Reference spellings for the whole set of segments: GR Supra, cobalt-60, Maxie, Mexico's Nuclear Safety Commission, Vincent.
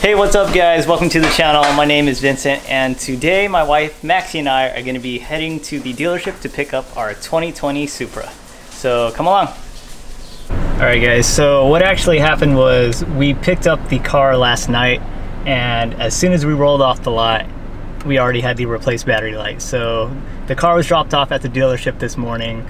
Hey, what's up guys? Welcome to the channel. My name is Vincent and today my wife Maxie and I are going to be heading to the dealership to pick up our 2020 Supra. So come along. Alright guys, so what actually happened was we picked up the car last night and as soon as we rolled off the lot, we already had the replaced battery light. So the car was dropped off at the dealership this morning.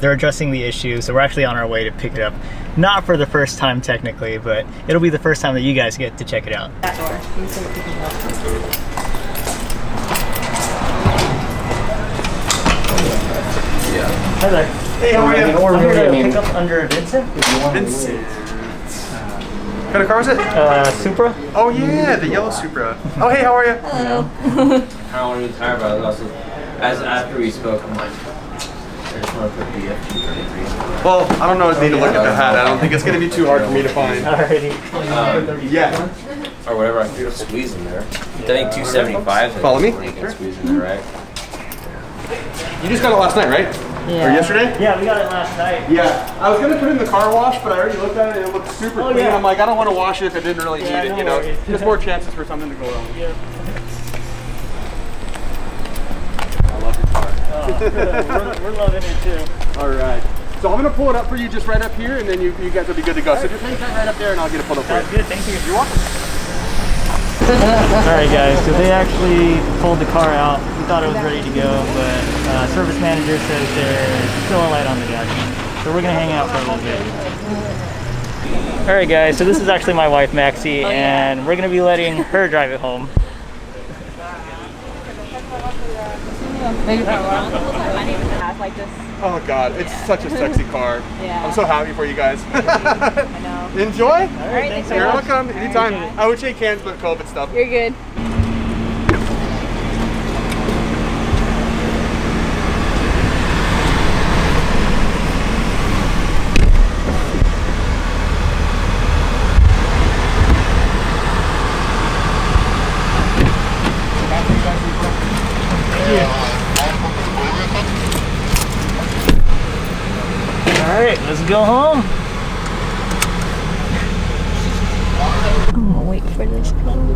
They're addressing the issue, so we're actually on our way to pick it up. Not for the first time technically, but it'll be the first time that you guys get to check it out. That door. Let me see what we can help. Hi there. Hey, how are you? We're going to pick up under Vincent. Vincent. What kind of car is it? Supra. Oh yeah, the yellow Supra. Oh hey, how are you? Hello. I don't want to retire, but I lost it. After we spoke, I'm like, well, I don't know if I need to look at the hat. I don't think it's going to be too hard for me to find. Alrighty. Yeah. Or whatever I can squeeze in there. I think 275. Follow me? You can squeeze in there, right? You just got it last night, right? Yeah. Or yesterday? Yeah, we got it last night. Yeah. I was going to put it in the car wash, but I already looked at it and it looked super clean. Yeah. I'm like, I don't want to wash it if I didn't really need it, you know? There's more chances for something to go wrong. Yeah. We're loving it too. All right. So I'm going to pull it up for you just right up here, and then you guys will be good to go. Right. So just hang tight right up there, and I'll get it pulled up for you. Sounds good. Thank you. You're welcome. All right, guys. So they actually pulled the car out. We thought it was ready to go, but service manager says there's still a light on the dash. So we're going to hang out for a little bit. All right, guys. So this is actually my wife, Maxie, and we're going to be letting her drive it home. Oh god, it's such a sexy car. Yeah. I'm so happy for you guys. I know. Enjoy. All right, thanks. You're welcome. Anytime. Right. I would shake hands, but COVID stuff. You're good. Alright, let's go home. I'm gonna wait for this thing.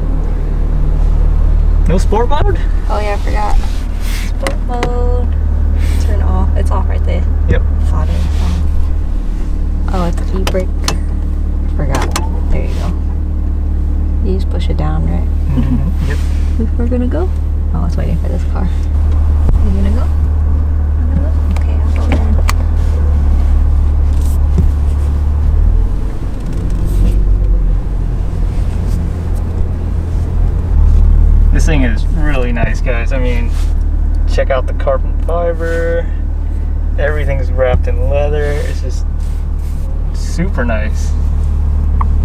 No sport mode? Oh yeah, I forgot. Sport mode. Turn off. It's off right there. Yep. Auto. Oh, it's key brake. I forgot. There you go. You just push it down, right? Mm-hmm. Yep. We're gonna go? Oh, it's waiting for this car. Are you gonna go? This thing is really nice, guys. I mean, check out the carbon fiber. Everything's wrapped in leather. It's just super nice.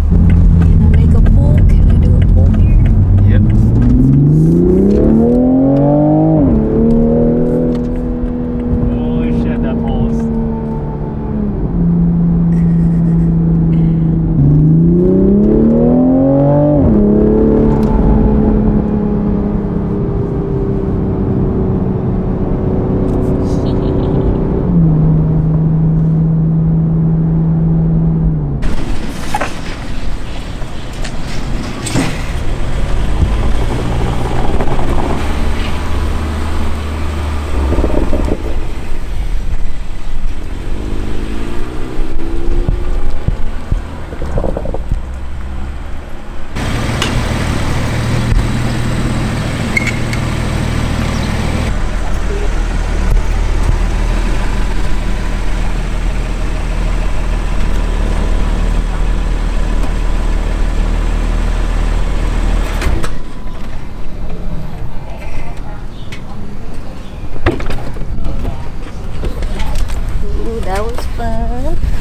Can I make a pull? Can I do a pull here? Yep. Holy shit, that pulls. That was fun.